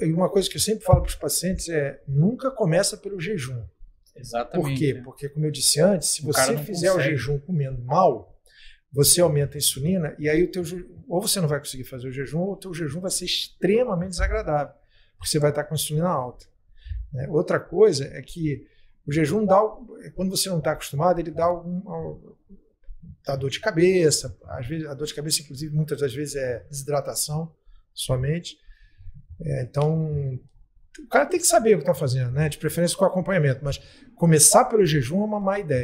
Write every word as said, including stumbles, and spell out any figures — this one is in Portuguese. E uma coisa que eu sempre falo para os pacientes é, nunca começa pelo jejum. Exatamente. Por quê? Né? Porque, como eu disse antes, se o você fizer consegue. o jejum comendo mal, você aumenta a insulina e aí o teu ou você não vai conseguir fazer o jejum ou o teu jejum vai ser extremamente desagradável, porque você vai estar com a insulina alta. Né? Outra coisa é que o jejum dá, quando você não está acostumado, ele dá algum... dá dor de cabeça, às vezes a dor de cabeça, inclusive, muitas das vezes é desidratação somente. É, então, o cara tem que saber o que está fazendo, né? De preferência com acompanhamento, mas começar pelo jejum é uma má ideia.